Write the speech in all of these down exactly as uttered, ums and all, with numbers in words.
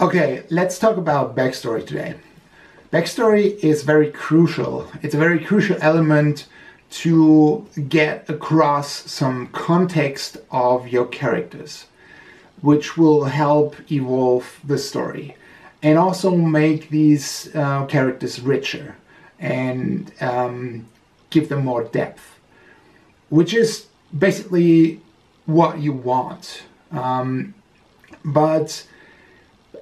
Okay, let's talk about backstory today. Backstory is very crucial. It's a very crucial element to get across some context of your characters, which will help evolve the story and also make these uh, characters richer and um, give them more depth, which is basically what you want. Um, but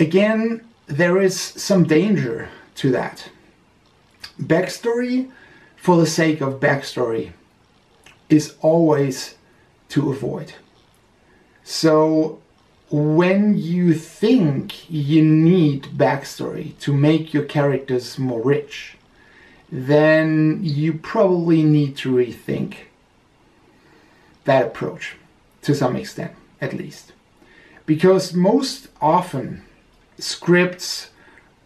again, there is some danger to that. Backstory for the sake of backstory is always to avoid. So when you think you need backstory to make your characters more rich, then you probably need to rethink that approach, to some extent at least, because most often scripts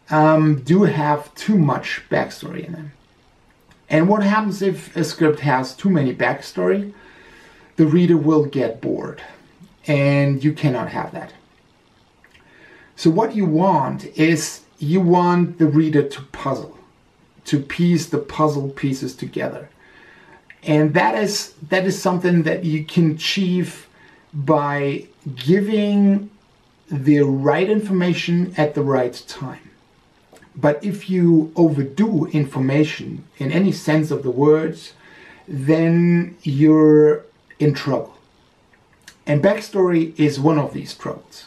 um, do have too much backstory in them. And what happens if a script has too many backstory? The reader will get bored, and you cannot have that. So what you want is, you want the reader to puzzle, to piece the puzzle pieces together. And that is, that is something that you can achieve by giving the right information at the right time. But if you overdo information in any sense of the words, then you're in trouble. And backstory is one of these troubles.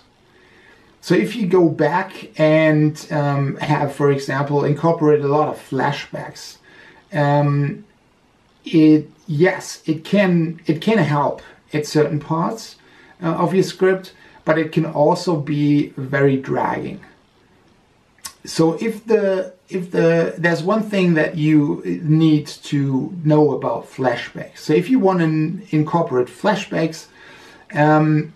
So if you go back and um, have, for example, incorporated a lot of flashbacks, um, it yes, it can it can help at certain parts uh, of your script, but it can also be very dragging. So if the if the there's one thing that you need to know about flashbacks. So if you want to incorporate flashbacks, um,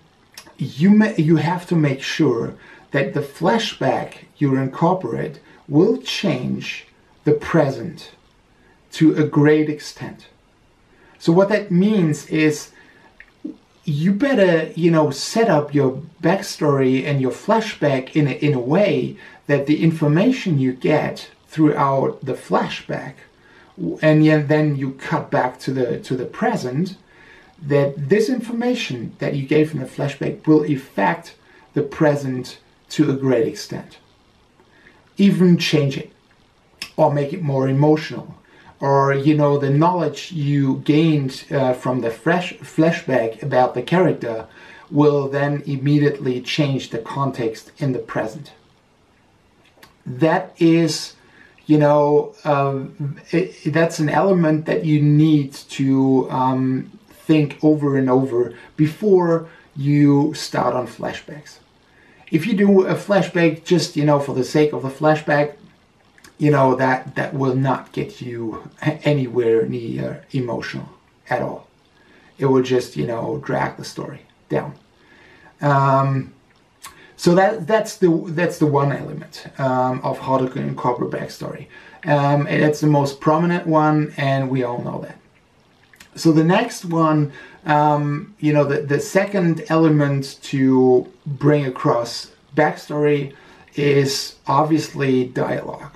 you may, you have to make sure that the flashback you incorporate will change the present to a great extent. So what that means is, you better, you know, set up your backstory and your flashback in a, in a way that the information you get throughout the flashback, and then you cut back to the to the present, that this information that you gave in the flashback will affect the present to a great extent. Even change it, or make it more emotional. Or, you know, the knowledge you gained uh, from the fresh flashback about the character will then immediately change the context in the present. That is, you know, um, it, that's an element that you need to um, think over and over before you start on flashbacks. If you do a flashback just, you know, for the sake of the flashback, you know, that, that will not get you anywhere near emotional at all. It will just, you know, drag the story down. Um, so that, that's, the, that's the one element um, of how to incorporate backstory. Um, and it's the most prominent one, and we all know that. So the next one, um, you know, the, the second element to bring across backstory is obviously dialogue.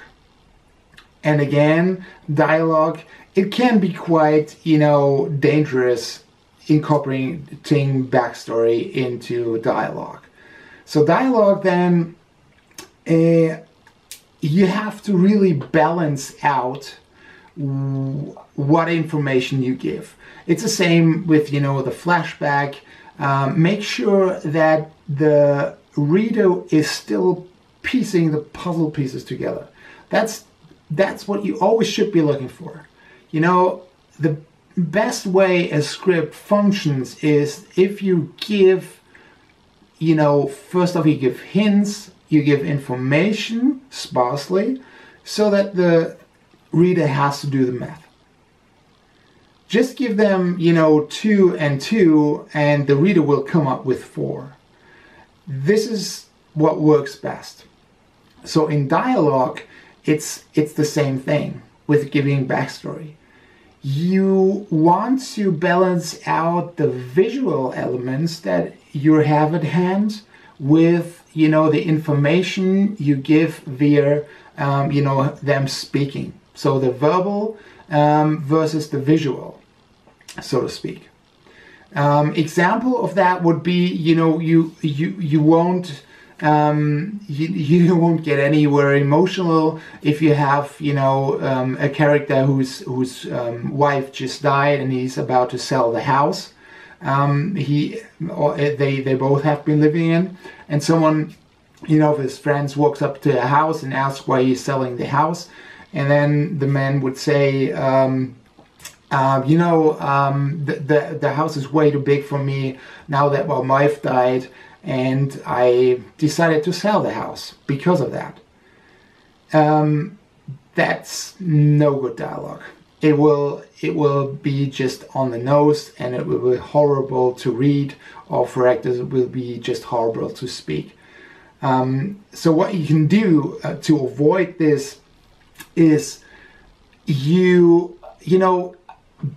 And again, dialogue, it can be quite, you know, dangerous incorporating backstory into dialogue. So dialogue then, uh, you have to really balance out what information you give. It's the same with, you know, the flashback. Um, make sure that the reader is still piecing the puzzle pieces together. That's That's what you always should be looking for. You know, the best way a script functions is if you give, you know, first off, you give hints, you give information sparsely, so that the reader has to do the math. Just give them, you know, two and two, and the reader will come up with four. This is what works best. So in dialogue, It's, it's the same thing with giving backstory. You want to balance out the visual elements that you have at hand with, you know, the information you give via, um, you know, them speaking. So the verbal um, versus the visual, so to speak. Um, example of that would be, you know, you you you won't um, you, you won't get anywhere emotional if you have, you know, um, a character whose whose um, wife just died and he's about to sell the house. Um, he or they they both have been living in, and someone, you know, of his friends walks up to a house and asks why he's selling the house, and then the man would say, Um, Uh, you know, um, the, the the house is way too big for me now that my wife died, and I decided to sell the house because of that. Um, that's no good dialogue. It will it will be just on the nose, and it will be horrible to read, or for actors it will be just horrible to speak. Um, so what you can do uh, to avoid this is you you know.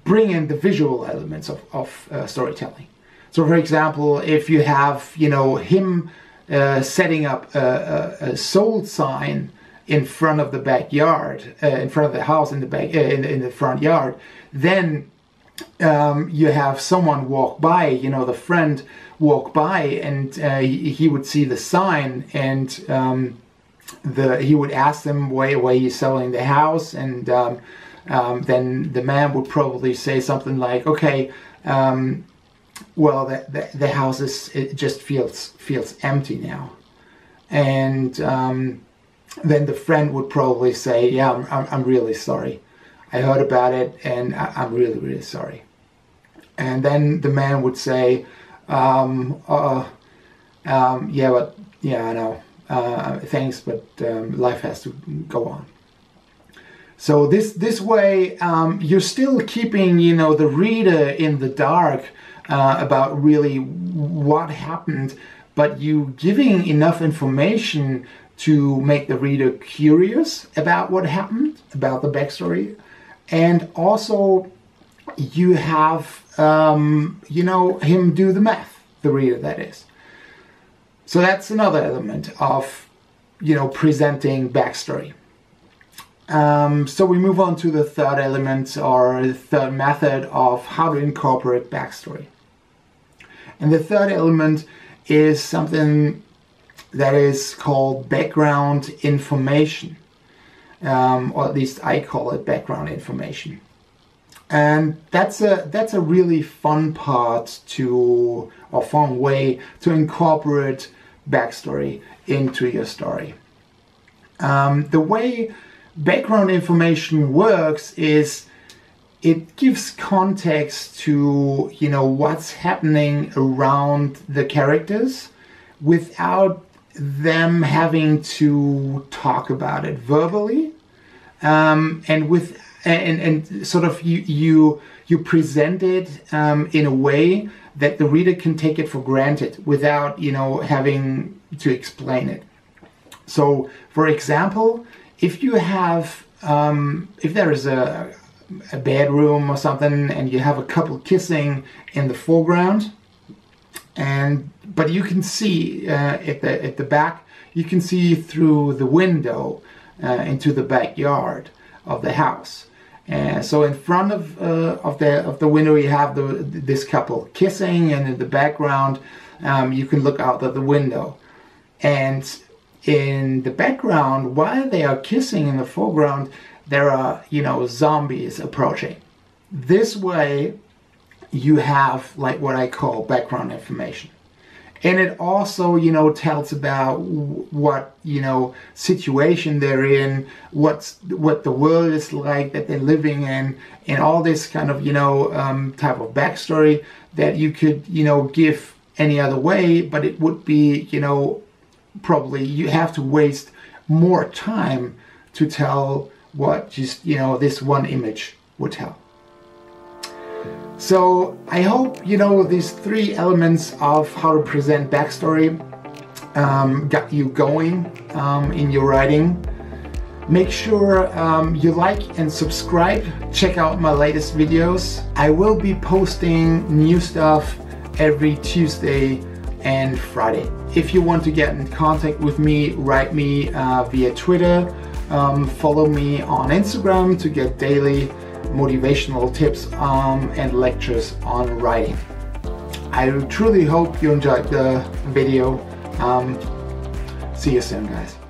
bring in the visual elements of, of uh, storytelling. So for example, if you have, you know, him uh, setting up a, a, a sold sign in front of the backyard, uh, in front of the house in the back, uh, in, in the front yard, then um, you have someone walk by, you know, the friend walk by, and uh, he, he would see the sign, and um, the he would ask them why, why he's selling the house, and um, Um, then the man would probably say something like, "Okay, um, well, the, the, the house is it just feels feels empty now," and um, then the friend would probably say, "Yeah, I'm, I'm, I'm really sorry. I heard about it, and I, I'm really really sorry." And then the man would say, um, uh, um, "Yeah, but yeah, I know. Uh, thanks, but um, life has to go on." So this this way, um, you're still keeping, you know, the reader in the dark uh, about really what happened, but you giving enough information to make the reader curious about what happened, about the backstory, and also you have um, you know, him do the math, the reader that is. So that's another element of, you know, presenting backstory. Um, so we move on to the third element, or the third method, of how to incorporate backstory. And the third element is something that is called background information, um, or at least I call it background information. And that's a that's a really fun part to, or fun way to incorporate backstory into your story. Um, the way background information works is it gives context to, you know, what's happening around the characters without them having to talk about it verbally, um, and with and and sort of you you you present it um, in a way that the reader can take it for granted without, you know, having to explain it. So, for example, if you have, um, if there is a, a bedroom or something, and you have a couple kissing in the foreground, and but you can see uh, at the at the back, you can see through the window uh, into the backyard of the house. Uh, so in front of uh, of the of the window, you have the this couple kissing, and in the background, um, you can look out of the window, and in the background, while they are kissing in the foreground, there are, you know, zombies approaching. This way, you have like what I call background information. And it also, you know, tells about what, you know, situation they're in, what's, what the world is like that they're living in, and all this kind of, you know, um, type of backstory that you could, you know, give any other way, but it would be, you know, probably you have to waste more time to tell what just, you know, this one image would tell. So I hope, you know, these three elements of how to present backstory um, got you going um, in your writing. Make sure um, you like and subscribe. Check out my latest videos. I will be posting new stuff every Tuesday and Friday. If you want to get in contact with me, write me uh, via Twitter, um, follow me on Instagram to get daily motivational tips um, and lectures on writing. I truly hope you enjoyed the video. Um, see you soon, guys.